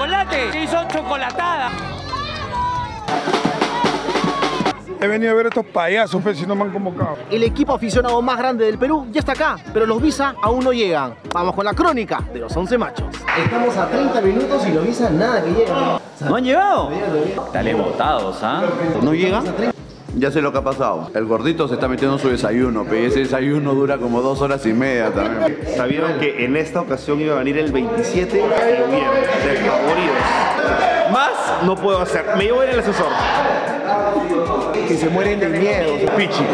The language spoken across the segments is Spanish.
chocolate, que hizo chocolatada. He venido a ver a estos payasos, pero si no me han convocado. El equipo aficionado más grande del Perú ya está acá, pero los Viza aún no llegan. Vamos con la crónica de los 11 machos. Estamos a 30 minutos y los Viza nada que llegan. ¿No han llegado? Dale botados, ¿ah? ¿No llegan? Ya sé lo que ha pasado. El gordito se está metiendo su desayuno, pero ese desayuno dura como 2 horas y media también. Sabieron que en esta ocasión iba a venir el 27 de noviembre, desfavoridos. Más no puedo hacer. Me llevo en el asesor. Que se mueren de miedo, pichi.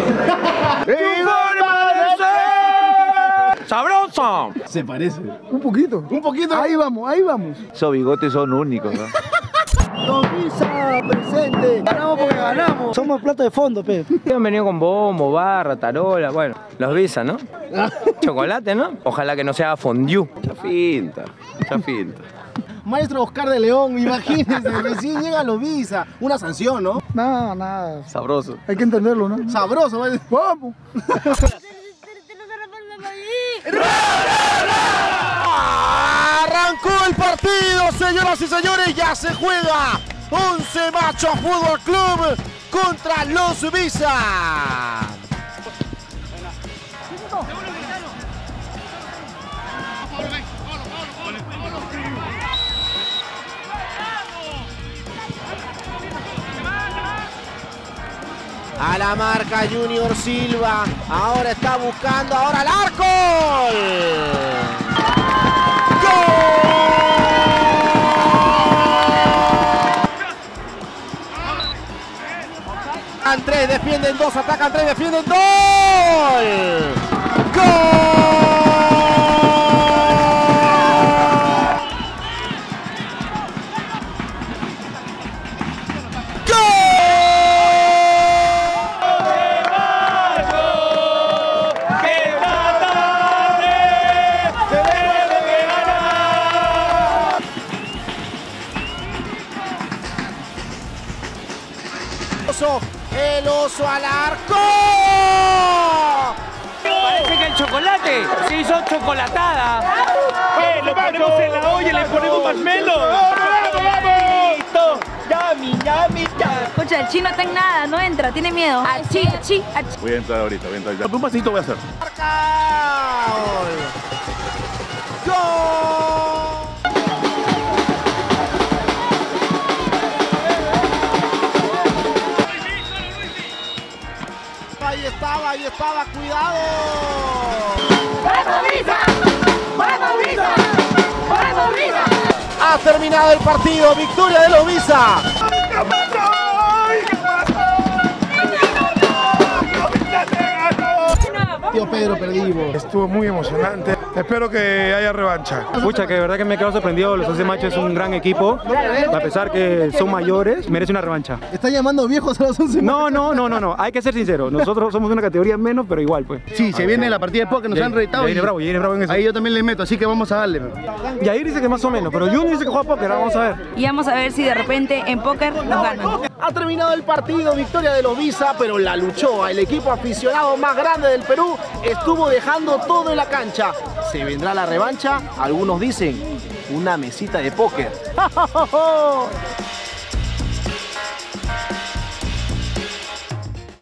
¡Sabroso! Se parece. Un poquito. Un poquito. Ahí vamos, ahí vamos. Esos bigotes son únicos, ¿no? Los Viza presente. Ganamos porque ganamos. Somos plato de fondo, pe. Han venido con bombo, barra, tarola, bueno. Los Viza, ¿no? Chocolate, ¿no? Ojalá que no sea fondue. Chafinta, chafinta. Maestro Oscar de León, imagínense, recién llega a los Viza. Una sanción, ¿no? Nada, nada. Sabroso. Hay que entenderlo, ¿no? Sabroso, ¿vale? Vamos. Arrancó el partido, señoras y señores, ya se juega Once Machos Fútbol Club contra los Viza. A la marca Junior Silva, ahora está buscando, ahora el arco. ¡Gol! Atacan 3, defienden 2, atacan 3, defienden 2. ¡Gol! ¡Gol! El oso al arco. Parece que el chocolate se hizo chocolatada. Lo ponemos en la olla y le ponemos marshmallow. ¡Vamos! ¡Yami, yami, yami! Escucha, el chino está en nada, no entra, tiene miedo. Achí, achí, achí. Voy a entrar ahorita, voy a entrar. Un pasito voy a hacer. ¡Gol! Ahí estaba, cuidado. ¡Vamos Viza! ¡Vamos Viza! ¡Vamos Viza! Ha terminado el partido, victoria de los Viza. Tío Pedro, perdimos. Estuvo muy emocionante. Espero que haya revancha. Pucha, que de verdad que me quedo sorprendido. Los 11 machos es un gran equipo. A pesar que son mayores, merece una revancha. ¿Está llamando viejos a los 11 machos? No. Hay que ser sincero. Nosotros somos una categoría menos, pero igual, pues. Sí, se viene la partida de póker que nos han retado. Ya viene bravo en eso. Ahí yo también le meto, así que vamos a darle. Y ahí dice que más o menos, pero Junior dice que juega póker. Vamos a ver. Y vamos a ver si de repente en póker nos ganan. Ha terminado el partido, victoria de los Viza, pero la luchó. El equipo aficionado más grande del Perú estuvo dejando todo en la cancha. ¿Se vendrá la revancha? Algunos dicen, una mesita de póker.